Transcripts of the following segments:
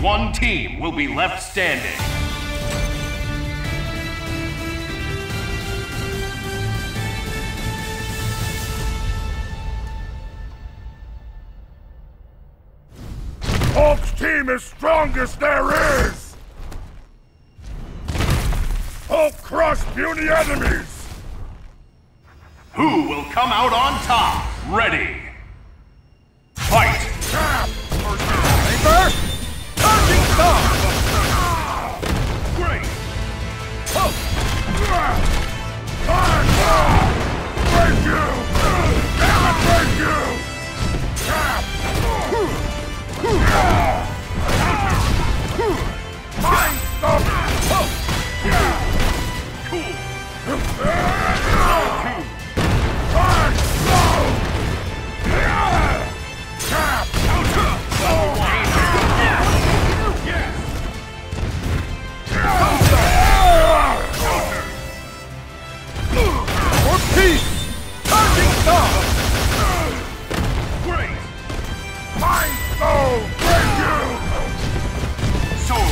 One team will be left standing. Hawk's team is strongest there is! Hulk crushed puny enemies! Who will come out on top? Ready! Fight! Paper! Charging star! Great! Hulk! Thank you!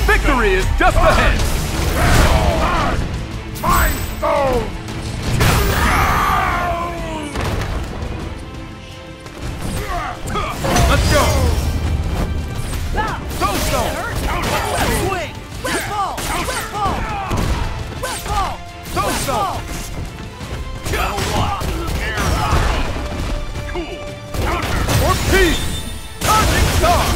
Victory is just ahead! My soul! Let's go! Go, Stone! Left wing! Left ball! Left ball! Left ball! Go, Stone! Cool! Counter! For peace! Charging star!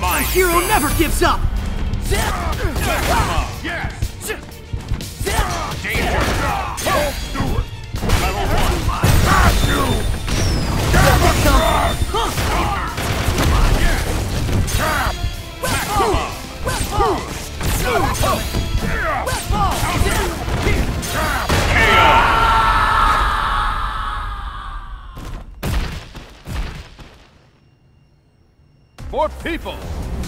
My hero never gives up! Yes! Danger! Don't do it! Level 1! Got you! Wet ball! For people,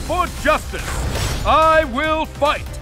for justice, I will fight!